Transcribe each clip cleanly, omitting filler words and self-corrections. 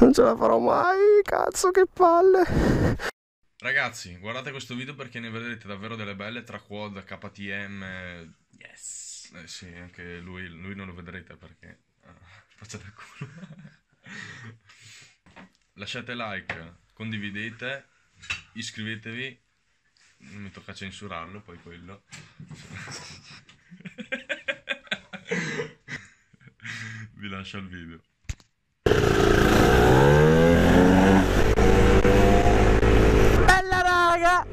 non ce la farò mai, cazzo, che palle. Ragazzi, guardate questo video perché ne vedrete davvero delle belle tra quad, KTM. Yes. Eh sì, anche lui non lo vedrete perché facciate il culo. Lasciate like, condividete, iscrivetevi. Non mi tocca censurarlo, poi quello. Vi lascio il video. Bella raga!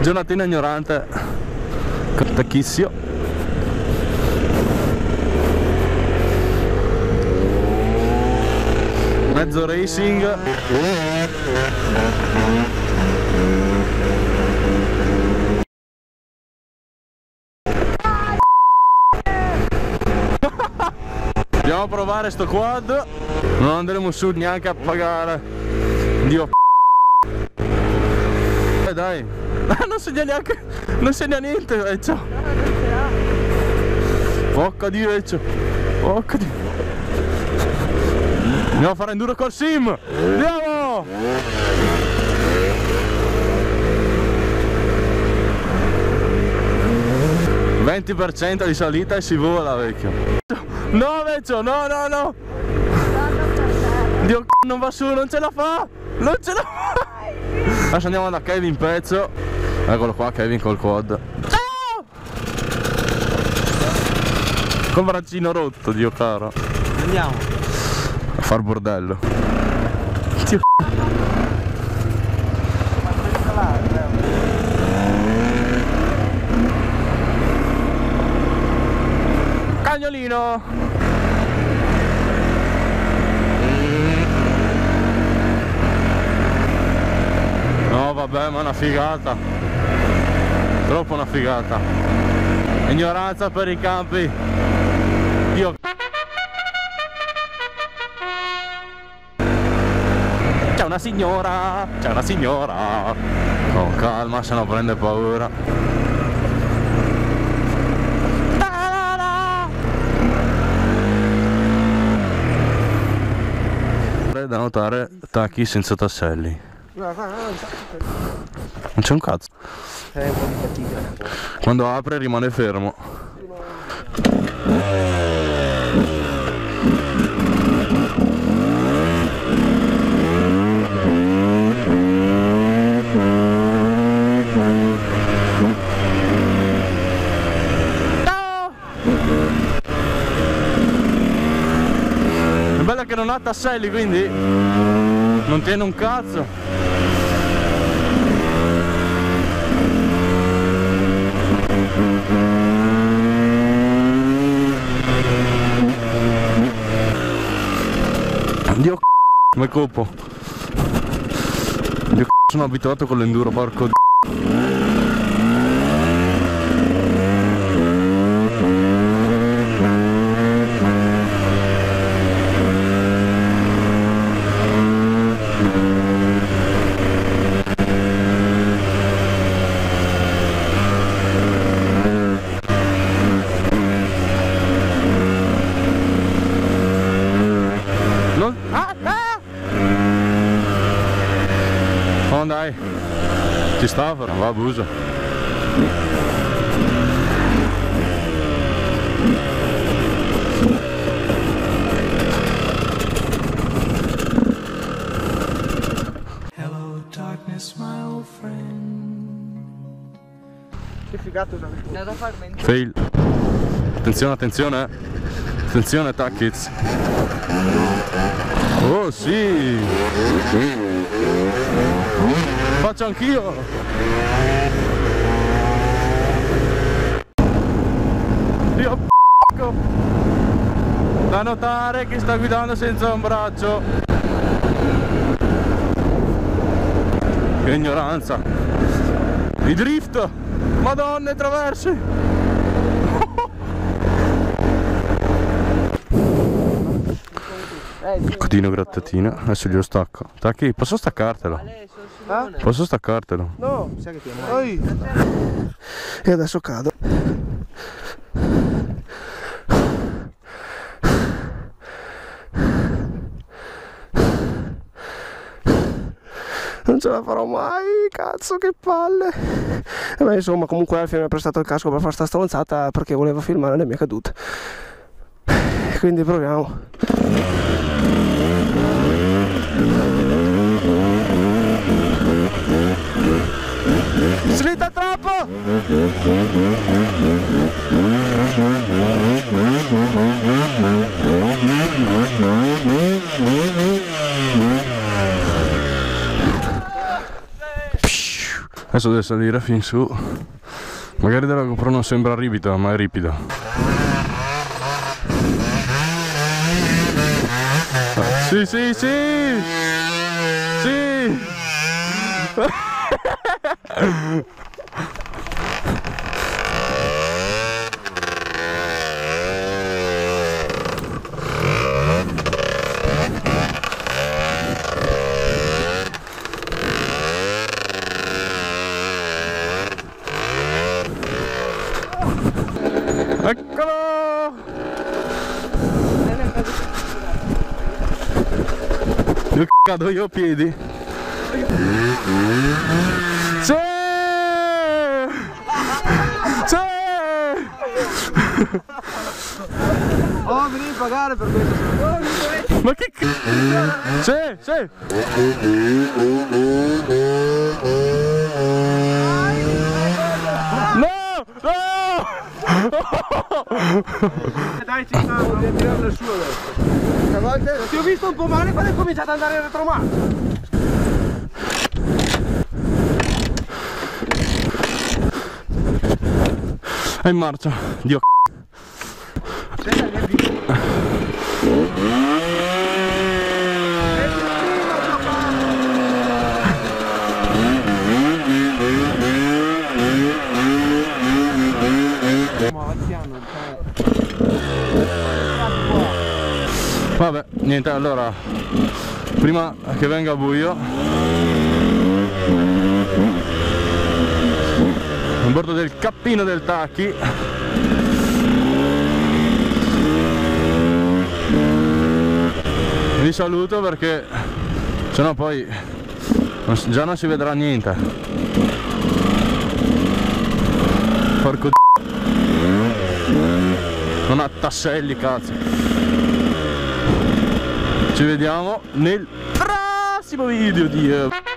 Giornatina ignorante. Cartacchissio. Mezzo racing. Andiamo a provare sto quad, non andremo su neanche a pagare. Dio f***o. Dai, non segna neanche, non segna niente vecchio. Porca di vecchio, porca di. Andiamo a fare enduro col sim, andiamo! «20% di salita e si vola vecchio». No vecchio, no no no! Dio c***o, non va su, non ce la fa! Non ce la fa! Adesso andiamo da Kevin Pezzo. Eccolo qua, Kevin col quad. Oh! Col braccino rotto, Dio caro. Andiamo a far bordello. Dio c***o. Cagnolino! No vabbè, ma è una figata, troppo una figata. Ignoranza per i campi. Dio c'è una signora, c'è una signora. Con calma, se no prende paura. Da notare tacchi senza tasselli. Non c'è un cazzo. Quando apre rimane fermo. Che non ha tasselli, quindi non tiene un cazzo. Dio c***o, come colpo. Dio c***o, sono abituato con l'enduro, porco d***o. Dai, ci sta, va a busa. Hello darkness my old friend. Che figata una vita da farmi. Fail. Attenzione, attenzione. Attenzione Tackiz. Oh sì. Faccio anch'io! Dio p***o! Da notare che sta guidando senza un braccio! Che ignoranza! I drift! Madonna, i traversi! Cotino grattatina, adesso glielo stacco. Tacchi, posso staccartelo? Ah? Posso staccartelo? No, sai che ti amai. E adesso cado. non ce la farò mai, cazzo che palle. E beh, insomma, comunque Alfie mi ha prestato il casco per fare sta stronzata perché voleva filmare le mie cadute, quindi proviamo. Slitta troppo! Adesso deve salire fin su. Magari dalla GoPro non sembra ripida, ma è ripida. Sì, sì, sì! Sì! Eccolo! Io cado io a piedi. Sì! Sì! Oh, mi devi pagare per questo! Ma che c***o! Sì! Sì! No! No! Dai, ci stavo, devi tirare la sua adesso! A volte ti ho visto un po' male quando hai cominciato ad andare in retromarcia! È in marcia, Dio c***o. Vabbè, niente, allora prima che venga buio a bordo del cappino del Tacchi vi saluto, perché sennò poi già non si vedrà niente. Porco d***o, non ha tasselli, cazzo. Ci vediamo nel prossimo video di...